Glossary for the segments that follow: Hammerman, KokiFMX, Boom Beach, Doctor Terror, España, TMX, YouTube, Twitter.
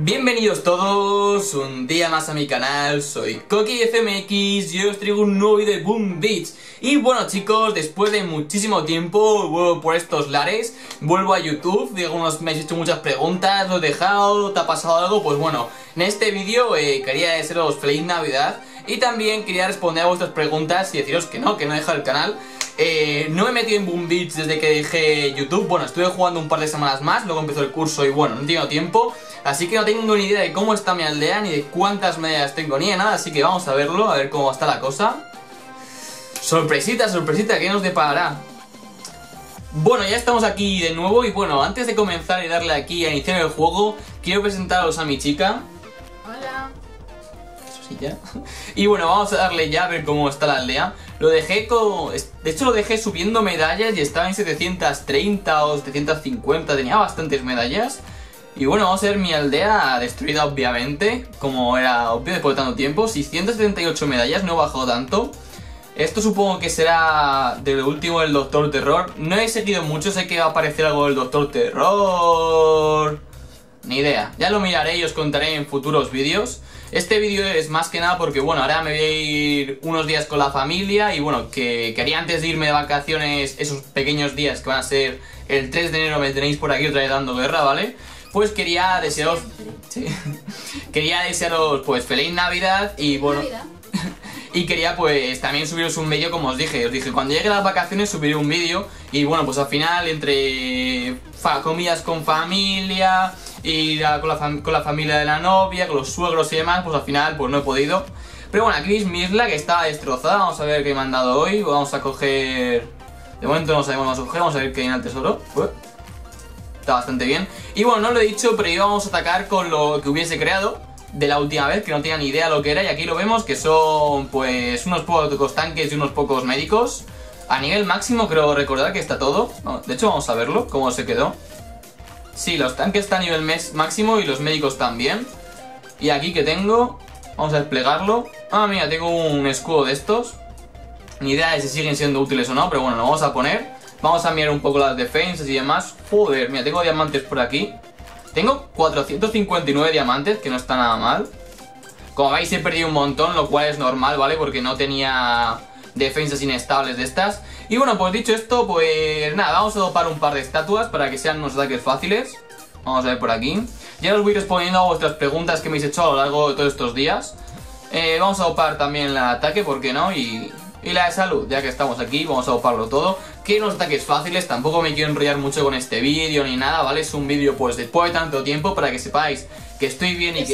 Bienvenidos todos un día más a mi canal, soy KokiFMX y os traigo un nuevo vídeo de Boom Beach. Y bueno chicos, después de muchísimo tiempo vuelvo por estos lares, vuelvo a YouTube. De algunos me habéis hecho muchas preguntas, lo he dejado, ¿te ha pasado algo? Pues bueno, en este vídeo quería desearos feliz Navidad y también quería responder a vuestras preguntas y deciros que no he dejado el canal. No me he metido en Boom Beach desde que dejé YouTube. Bueno, estuve jugando un par de semanas más, luego empezó el curso y bueno, no he tenido tiempo. Así que no tengo ni idea de cómo está mi aldea, ni de cuántas medallas tengo, ni de nada. Así que vamos a verlo, a ver cómo está la cosa. Sorpresita, sorpresita, ¿qué nos deparará? Bueno, ya estamos aquí de nuevo. Y bueno, antes de comenzar y darle aquí a iniciar el juego, quiero presentaros a mi chica. Hola. Y bueno, vamos a darle ya a ver cómo está la aldea. Lo dejé con... De hecho lo dejé subiendo medallas y estaba en 730 o 750. Tenía bastantes medallas. Y bueno, vamos a ver mi aldea destruida obviamente, como era obvio después de tanto tiempo. 678 medallas, no bajó tanto. Esto supongo que será de lo último del Doctor Terror. No he seguido mucho, sé que va a aparecer algo del Doctor Terror. Ni idea, ya lo miraré y os contaré en futuros vídeos. Este vídeo es más que nada porque, bueno, ahora me voy a ir unos días con la familia y, bueno, que quería antes de irme de vacaciones esos pequeños días que van a ser el 3 de enero, me tenéis por aquí otra vez dando guerra, ¿vale? Pues quería desearos... Sí. Quería desearos, pues, feliz Navidad y, bueno... Navidad. Y quería, pues, también subiros un vídeo como os dije, cuando llegue las vacaciones subiré un vídeo y, bueno, pues al final entre comidas con familia... ir con la familia de la novia, con los suegros y demás, pues al final pues no he podido. Pero bueno, aquí veis mi isla que está destrozada, vamos a ver qué me han dado hoy. Vamos a coger... De momento no sabemos más objetos, vamos a ver qué hay en el tesoro. Está bastante bien. Y bueno, no lo he dicho, pero íbamos a atacar con lo que hubiese creado de la última vez, que no tenía ni idea lo que era. Y aquí lo vemos, que son pues unos pocos tanques y unos pocos médicos. A nivel máximo creo recordar que está todo. De hecho vamos a verlo, cómo se quedó. Sí, los tanques están a nivel máximo y los médicos también. Y aquí que tengo, vamos a desplegarlo. Ah, mira, tengo un escudo de estos. Ni idea de si siguen siendo útiles o no, pero bueno, lo vamos a poner. Vamos a mirar un poco las defensas y demás. Joder, mira, tengo diamantes por aquí. Tengo 459 diamantes, que no está nada mal. Como veis he perdido un montón, lo cual es normal, ¿vale? Porque no tenía defensas inestables de estas. Y bueno, pues dicho esto, pues nada, vamos a dopar un par de estatuas para que sean unos ataques fáciles. Vamos a ver por aquí. Ya os voy respondiendo a vuestras preguntas que me habéis hecho a lo largo de todos estos días. Vamos a dopar también el ataque, ¿por qué no? Y la de salud, ya que estamos aquí, vamos a doparlo todo. Quiero unos ataques fáciles, tampoco me quiero enrollar mucho con este vídeo ni nada, ¿vale? Es un vídeo pues después de tanto tiempo para que sepáis que estoy bien y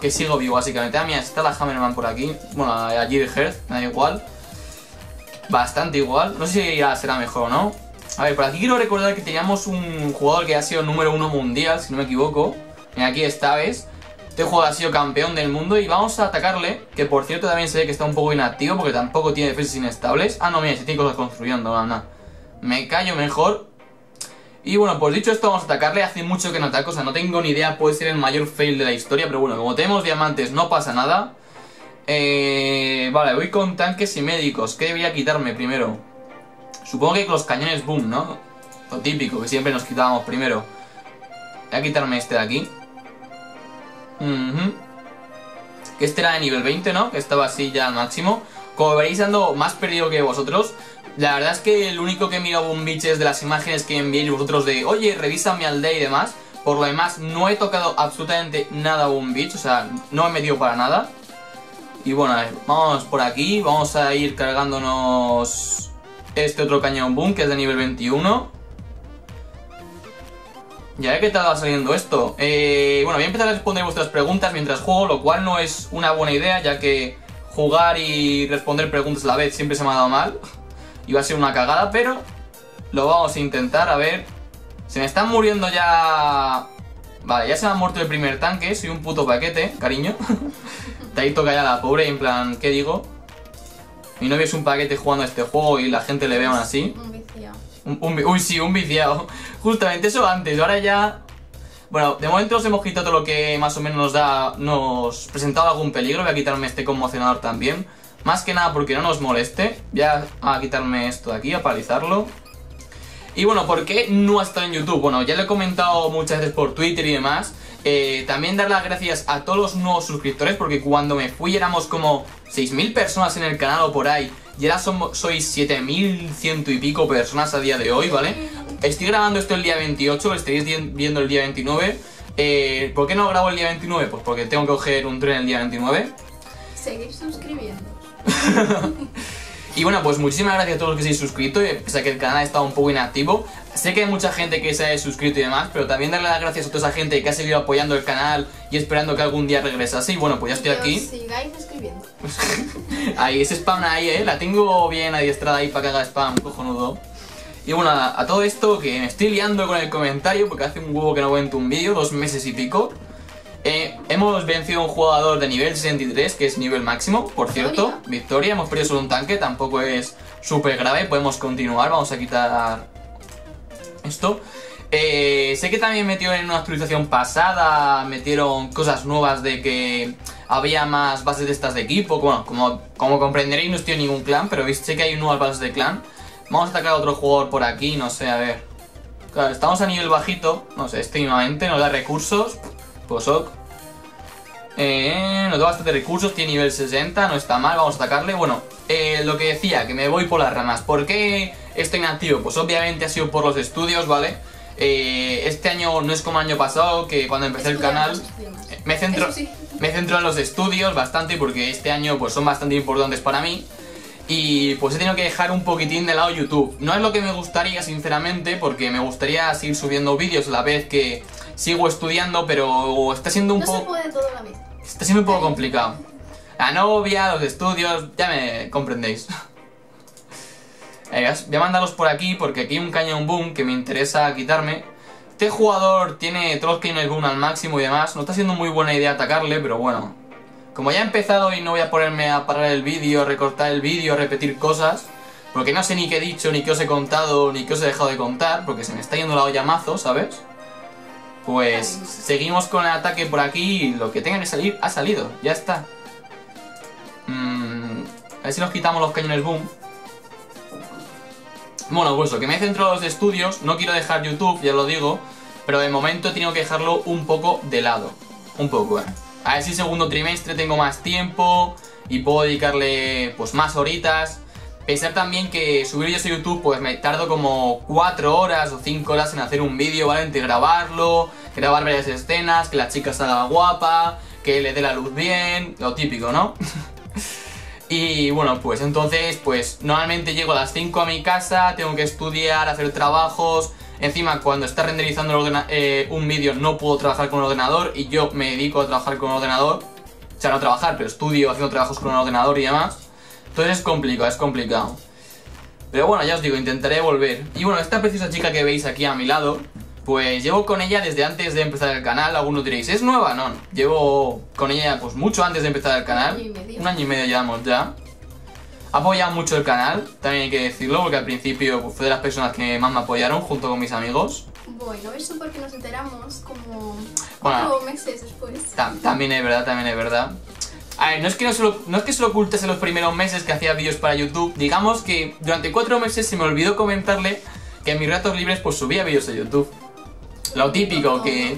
que sigo vivo, básicamente. Ah, mira, está la Hammerman por aquí, bueno, allí de Hearth, me da igual. Bastante igual, no sé si ya será mejor o no. A ver, por aquí quiero recordar que teníamos un jugador que ha sido número 1 mundial, si no me equivoco. Mira, aquí está, ¿ves? Este jugador ha sido campeón del mundo y vamos a atacarle. Que por cierto también se ve que está un poco inactivo porque tampoco tiene defensas inestables. Ah, no, mira, se tiene cosas construyendo, anda. Me callo mejor. Y bueno, pues dicho esto vamos a atacarle. Hace mucho que no ataco, o sea, no tengo ni idea, puede ser el mayor fail de la historia. Pero bueno, como tenemos diamantes no pasa nada. Vale, voy con tanques y médicos. ¿Qué debería quitarme primero? Supongo que con los cañones boom, ¿no? Lo típico, que siempre nos quitábamos primero. Voy a quitarme este de aquí. Que este era de nivel 20, ¿no? Que estaba así ya al máximo. Como veréis ando más perdido que vosotros. La verdad es que el único que miro a Boom Beach es de las imágenes que enviéis vosotros de oye, revisa mi aldea y demás. Por lo demás no he tocado absolutamente nada a Boom Beach, o sea, no he metido para nada. Y bueno, a ver, vamos por aquí, vamos a ir cargándonos este otro cañón boom que es de nivel 21. Y a ver qué tal va saliendo esto. Bueno, voy a empezar a responder vuestras preguntas mientras juego, lo cual no es una buena idea ya que jugar y responder preguntas a la vez siempre se me ha dado mal. Iba a ser una cagada, pero lo vamos a intentar, a ver. Se me están muriendo ya... Vale, ya se me ha muerto el primer tanque, soy un puto paquete, cariño. De ahí toca ya la pobre, en plan, ¿qué digo? Mi novio es un paquete jugando a este juego y la gente le ve aún así. Un viciado. Uy, sí, un viciado. Justamente eso antes, ahora ya... Bueno, de momento os hemos quitado todo lo que más o menos nos presentaba algún peligro. Voy a quitarme este conmocionador también. Más que nada porque no nos moleste. Voy a quitarme esto de aquí, a paralizarlo. Y bueno, ¿por qué no ha estado en YouTube? Bueno, ya lo he comentado muchas veces por Twitter y demás. También dar las gracias a todos los nuevos suscriptores, porque cuando me fui éramos como 6.000 personas en el canal o por ahí, y ahora sois 7.100 y pico personas a día de hoy, ¿vale? Estoy grabando esto el día 28, lo estaréis viendo el día 29. ¿Por qué no grabo el día 29? Pues porque tengo que coger un tren el día 29. Seguir suscribiendo. Y bueno, pues muchísimas gracias a todos los que se han suscrito, pese a que el canal ha estado un poco inactivo. Sé que hay mucha gente que se ha suscrito y demás, pero también darle las gracias a toda esa gente que ha seguido apoyando el canal y esperando que algún día regresase. Y bueno, pues ya estoy aquí. Sigáis escribiendo. Ahí, ese spam ahí, la tengo bien adiestrada ahí para que haga spam, cojonudo. Y bueno, a todo esto que me estoy liando con el comentario, porque hace un huevo que no cuento un vídeo, 2 meses y pico. Hemos vencido a un jugador de nivel 63, que es nivel máximo, por cierto. Victoria, hemos perdido solo un tanque, tampoco es súper grave, podemos continuar. Vamos a quitar esto. Sé que también metieron en una actualización pasada, metieron cosas nuevas de que había más bases de estas de equipo. Bueno, como comprenderéis, no estoy en ningún clan, pero sé que hay nuevas bases de clan. Vamos a atacar a otro jugador por aquí, no sé, a ver. Claro, estamos a nivel bajito, no sé, extremadamente, nos da recursos. Nos da bastante recursos, tiene nivel 60, no está mal, vamos a atacarle. Bueno, lo que decía, que me voy por las ramas. ¿Por qué estoy inactivo? Pues obviamente ha sido por los estudios, ¿vale? Este año no es como el año pasado, que cuando empecé el canal me centro en los estudios bastante, porque este año pues son bastante importantes para mí. Y pues he tenido que dejar un poquitín de lado YouTube. No es lo que me gustaría, sinceramente, porque me gustaría seguir subiendo vídeos a la vez que sigo estudiando, pero está siendo un poco... No se puede todo a la vez. Está siendo un poco complicado. La novia, los estudios, ya me comprendéis. Voy a mandarlos por aquí, porque aquí hay un cañón boom que me interesa quitarme. Este jugador tiene todos los cañones boom al máximo y demás. No está siendo muy buena idea atacarle, pero bueno. Como ya he empezado y no voy a ponerme a parar el vídeo, recortar el vídeo, repetir cosas, porque no sé ni qué he dicho, ni qué os he contado, ni qué os he dejado de contar, porque se me está yendo la olla mazo, ¿sabes? Pues seguimos con el ataque por aquí y lo que tenga que salir ha salido, ya está. A ver si nos quitamos los cañones boom. Bueno, pues lo que me he centrado en los estudios, no quiero dejar YouTube, ya lo digo, pero de momento he tenido que dejarlo un poco de lado. Un poco, A ver si segundo trimestre tengo más tiempo y puedo dedicarle pues más horitas. Pensar también que subir yo a YouTube pues me tardo como 4 horas o 5 horas en hacer un vídeo, ¿vale? Entre grabarlo, grabar varias escenas, que la chica salga guapa, que le dé la luz bien, lo típico, ¿no? Y bueno, pues entonces pues normalmente llego a las 5 a mi casa, tengo que estudiar, hacer trabajos. Encima, cuando está renderizando un vídeo no puedo trabajar con el ordenador, y yo me dedico a trabajar con el ordenador. O sea, no trabajar, pero estudio haciendo trabajos con el ordenador y demás. Entonces es complicado. Pero bueno, ya os digo, intentaré volver. Y bueno, esta preciosa chica que veis aquí a mi lado, pues llevo con ella desde antes de empezar el canal. Algunos diréis, ¿es nueva? No, llevo con ella pues mucho antes de empezar el canal. Un año y medio llevamos ya. Ha apoyado mucho el canal, también hay que decirlo, porque al principio pues, fue de las personas que más me apoyaron junto con mis amigos. Bueno, eso porque nos enteramos como 4 meses después. También es verdad, A ver, no es que se lo ocultase los primeros meses que hacía vídeos para YouTube. Digamos que durante 4 meses se me olvidó comentarle que en mis ratos libres pues subía vídeos a YouTube. Lo típico, que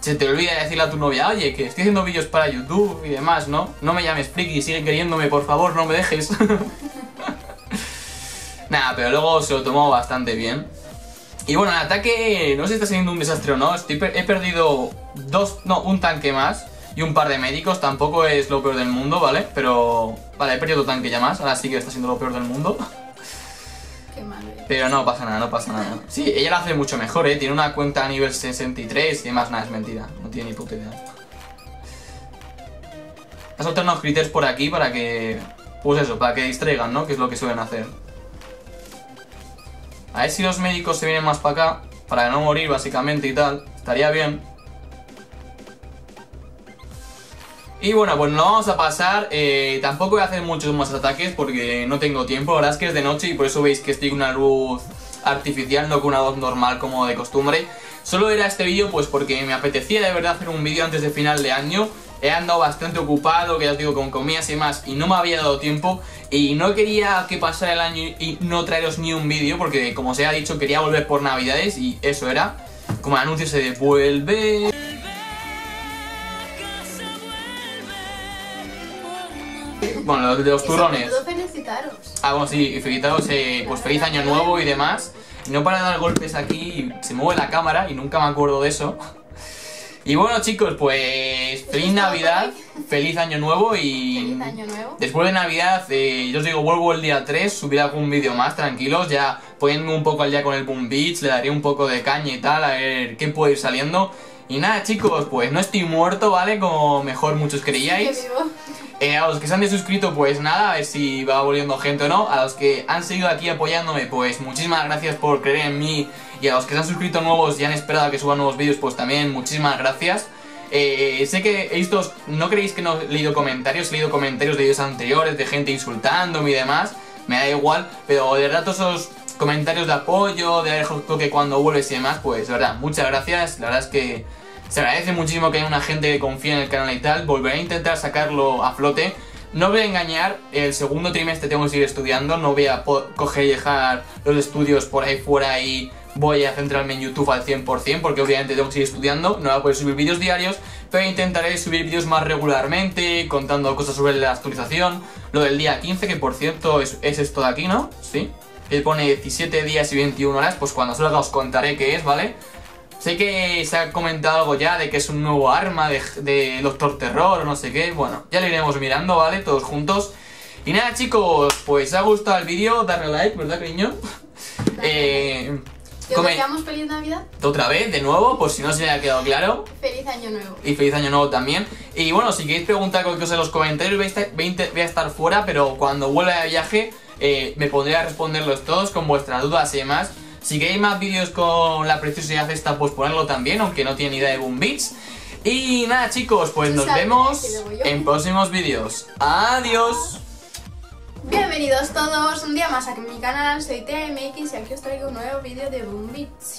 se te olvida decirle a tu novia, oye, que estoy haciendo vídeos para YouTube y demás, ¿no? No me llames friki, sigue queriéndome, por favor, no me dejes. Nada, pero luego se lo tomó bastante bien. Y bueno, el ataque no sé si está siendo un desastre o no. He perdido un tanque más y un par de médicos. Tampoco es lo peor del mundo, ¿vale? Pero, vale, he perdido otro tanque ya más. Ahora sí que está siendo lo peor del mundo. Pero no pasa nada, Sí, ella lo hace mucho mejor, tiene una cuenta a nivel 63 y demás, nada, es mentira. No tiene ni puta idea. Vas a soltar unos critters por aquí para que... Pues eso, para que distraigan, ¿no? Que es lo que suelen hacer. A ver si los médicos se vienen más para acá, para no morir básicamente y tal. Estaría bien. Y bueno, pues no vamos a pasar. Tampoco voy a hacer muchos más ataques porque no tengo tiempo. La verdad es que es de noche y por eso veis que estoy con una luz artificial, no con una luz normal como de costumbre. Solo era este vídeo pues porque me apetecía de verdad hacer un vídeo antes de final de año. He andado bastante ocupado, que ya os digo, con comidas y más, y no me había dado tiempo. Y no quería que pasara el año y no traeros ni un vídeo, porque como os he dicho, quería volver por Navidades y eso era. Como el anuncio se de vuelve... bueno, de los turrones. Felicitaros. Ah, bueno, sí, felicitaros, pues feliz año nuevo y demás. No para de dar golpes aquí, se mueve la cámara y nunca me acuerdo de eso. Y bueno, chicos, pues feliz Navidad, feliz año nuevo y feliz año nuevo. Después de Navidad, yo os digo, vuelvo el día 3, subiré algún vídeo más, tranquilos, ya poniéndome un poco al día con el Boom Beach, le daré un poco de caña y tal, a ver qué puede ir saliendo. Y nada, chicos, pues no estoy muerto, ¿vale? Como mejor muchos creíais. A los que se han desuscrito, pues nada, a ver si va volviendo gente o no. A los que han seguido aquí apoyándome, pues muchísimas gracias por creer en mí. Y a los que se han suscrito nuevos y han esperado a que suban nuevos vídeos, pues también muchísimas gracias. Sé que estos, no creéis que no he leído comentarios, he leído comentarios de vídeos anteriores, de gente insultándome y demás. Me da igual, pero de verdad todos esos comentarios de apoyo, de que cuando vuelves y demás, pues de verdad, muchas gracias. La verdad es que se agradece muchísimo que haya una gente que confía en el canal y tal. Volveré a intentar sacarlo a flote. No voy a engañar, el segundo trimestre tengo que seguir estudiando. No voy a coger y dejar los estudios por ahí fuera y voy a centrarme en YouTube al 100%, porque obviamente tengo que seguir estudiando. No voy a poder subir vídeos diarios, pero intentaré subir vídeos más regularmente, contando cosas sobre la actualización. Lo del día 15, que por cierto es esto de aquí, ¿no? Sí. Que pone 17 días y 21 horas, pues cuando salga os contaré qué es, ¿vale? Sé que se ha comentado algo ya de que es un nuevo arma de Doctor Terror o no sé qué. Bueno, ya lo iremos mirando, ¿vale? Todos juntos. Y nada, chicos, pues si os ha gustado el vídeo, darle like, ¿verdad, cariño? Deseamos feliz Navidad. Otra vez, de nuevo, por si no se me ha quedado claro. Feliz año nuevo. Y feliz año nuevo también. Y bueno, si queréis preguntar cualquier cosa en los comentarios, voy a estar fuera, pero cuando vuelva de viaje me pondré a responderlos todos con vuestras dudas y demás. Si queréis más vídeos con la preciosidad esta, pues ponedlo también, aunque no tiene ni idea de Boom Beach. Y nada, chicos, pues nos vemos en próximos vídeos. ¡Adiós! Bienvenidos todos un día más a mi canal, soy TMX y aquí os traigo un nuevo vídeo de Boom Beach.